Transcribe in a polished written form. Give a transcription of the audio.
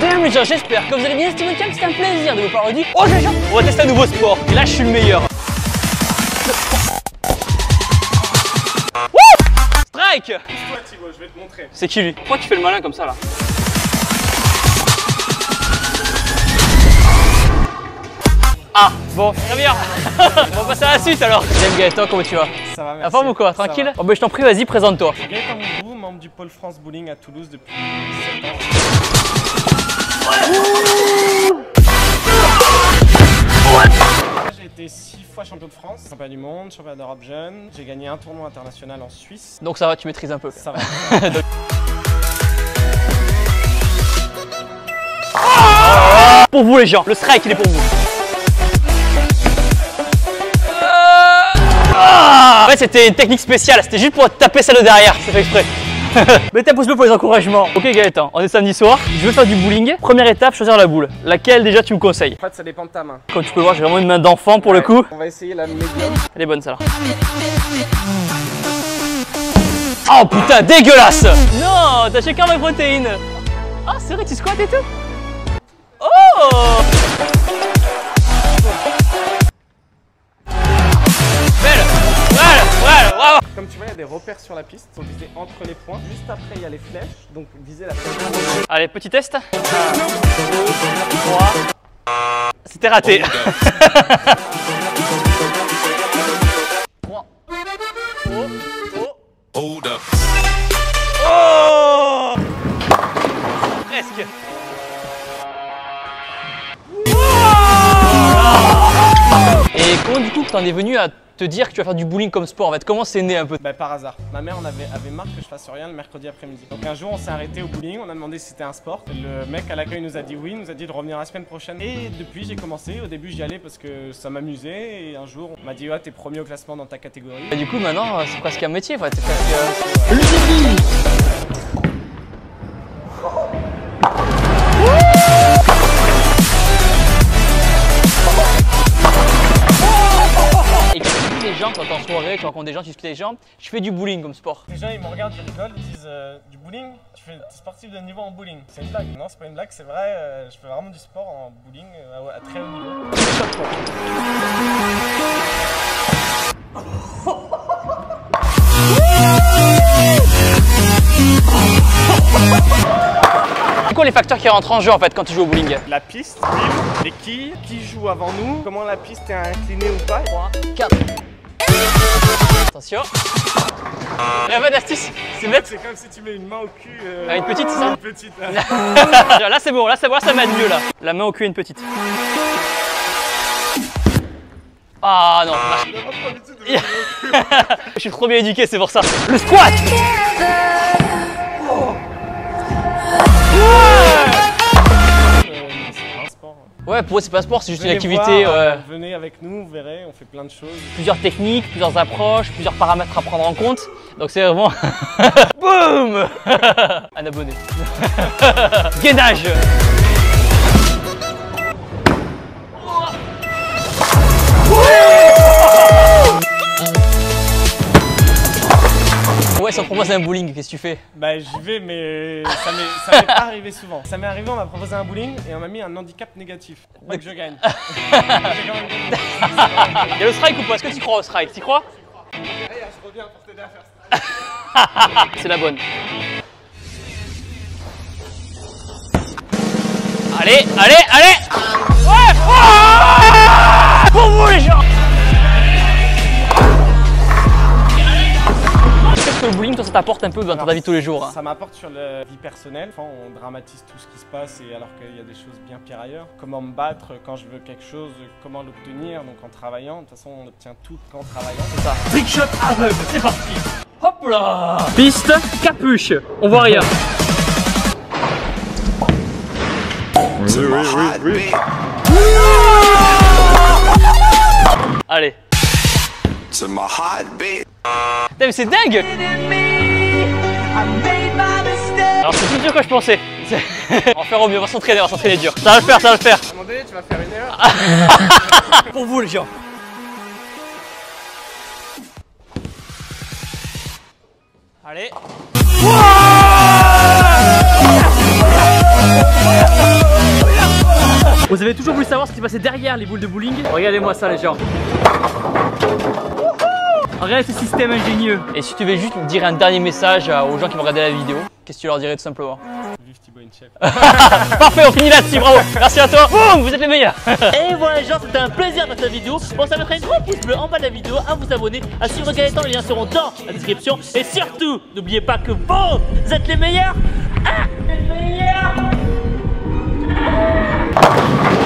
Salut les gens, j'espère que vous allez bien. Steven Kahn, c'était un plaisir de vous parodier. Oh les gens, on va tester un nouveau sport. Et là, je suis le meilleur. Strike. Pousse-toi Tibo, je vais te montrer. C'est qui lui? Pourquoi tu fais le malin comme ça là? Ah bon, très bien. On va passer à la suite alors. J'aime Gaëtan, comment tu vas? Ça va, merci. La forme ou quoi? Tranquille? Oh ben je t'en prie, vas-y, présente-toi. Gaëtan, membre du Pôle France Bowling à Toulouse depuis 7 ans. J'ai été 6 fois champion de France, champion du monde, champion d'Europe jeune. J'ai gagné un tournoi international en Suisse. Donc ça va, tu maîtrises un peu. Ça va. Donc... Pour vous les gens, le strike il est pour vous. En fait c'était une technique spéciale, c'était juste pour taper celle de derrière, c'est fait exprès. Mettez un pouce bleu pour les encouragements. Ok Gaëtan, on est samedi soir, je veux faire du bowling. Première étape, choisir la boule. Laquelle déjà tu me conseilles? En fait ça dépend de ta main. Comme tu peux voir j'ai vraiment une main d'enfant pour le coup. On va essayer la médium. Elle est bonne celle-là. Oh putain dégueulasse. Non, t'as chacun mes protéines. Ah c'est vrai tu squattes et tout. Oh comme tu vois, il y a des repères sur la piste, il faut viser entre les points. Juste après, il y a les flèches, donc viser la flèche. Allez, petit test. C'était raté. Oh, presque. Et comment du coup que t'en es venu à te dire que tu vas faire du bowling comme sport en fait? Comment c'est né un peu? Bah par hasard. Ma mère on avait marre que je fasse rien le mercredi après-midi. Donc un jour on s'est arrêté au bowling, on a demandé si c'était un sport. Le mec à l'accueil nous a dit oui, il nous a dit de revenir la semaine prochaine. Et depuis j'ai commencé, au début j'y allais parce que ça m'amusait et un jour on m'a dit ouais t'es premier au classement dans ta catégorie. Et du coup maintenant c'est presque un métier. T'es presque... Quand t'es en soirée, tu rencontres des gens, tu discutes avec les gens, je fais du bowling comme sport. Les gens ils me regardent, ils rigolent, ils disent du bowling? Tu fais sportif de niveau en bowling? C'est une blague? Non, c'est pas une blague, c'est vrai, je fais vraiment du sport en bowling à très haut niveau. C'est quoi les facteurs qui rentrent en jeu en fait quand tu joues au bowling? La piste, les quilles, qui joue avant nous, comment la piste est inclinée ou pas. 3, 4. Attention. La bonne astuce, c'est bête. C'est comme si tu mets une main au cul. Une petite, ça? Une petite. Là, c'est bon, là, ça va, ça va mieux là. La main au cul et une petite. Ah non. Je suis trop bien éduqué, c'est pour ça. Le squat. Ouais, pour eux c'est pas un sport, c'est juste une activité. Venez avec nous, vous verrez, on fait plein de choses. Plusieurs techniques, plusieurs approches, plusieurs paramètres à prendre en compte. Donc c'est vraiment... Boum. Un abonné. Gainage. Ouais, si on te propose un bowling, qu'est-ce que tu fais? Bah j'y vais mais ça m'est pas arrivé souvent. Ça m'est arrivé, on m'a proposé un bowling et on m'a mis un handicap négatif. Donc je gagne. Il y a le strike ou pas? Est-ce que tu crois au strike? Tu crois? Je reviens pour t'aider à faire strike. C'est la bonne. Allez, allez, allez. Ouais, oh. Pour vous les gens. Le bowling, toi, ça t'apporte un peu dans ta vie tous les jours hein. Ça m'apporte sur la vie personnelle. Enfin, on dramatise tout ce qui se passe et alors qu'il y a des choses bien pires ailleurs. Comment me battre quand je veux quelque chose, comment l'obtenir, donc en travaillant. De toute façon, on obtient tout qu'en travaillant, c'est ça. Big shot aveugle, c'est parti. Hop là. Piste, capuche, on voit rien. Oui. Allez. Putain mais c'est dingue! Alors c'est plus dur que je pensais. On va faire au mieux, on va s'entraîner, dur. Ça va le faire, À un moment donné, tu vas faire une erreur. Pour vous les gens. Allez. Wow. Vous avez toujours voulu savoir ce qui se passait derrière les boules de bowling? Regardez-moi ça les gens. Regarde ce système ingénieux. Et si tu veux juste dire un dernier message aux gens qui vont regarder la vidéo, qu'est-ce que tu leur dirais tout simplement? Vive Tibo Inshape. Parfait, on finit là-dessus, bravo. Merci à toi, boum, vous êtes les meilleurs. Et voilà les gens, c'était un plaisir de faire cette vidéo. Pensez à mettre un gros pouce bleu en bas de la vidéo, à vous abonner, à suivre Gaëtan, les liens seront dans la description. Et surtout, n'oubliez pas que vous êtes les meilleurs. Ah, les meilleurs. Ah.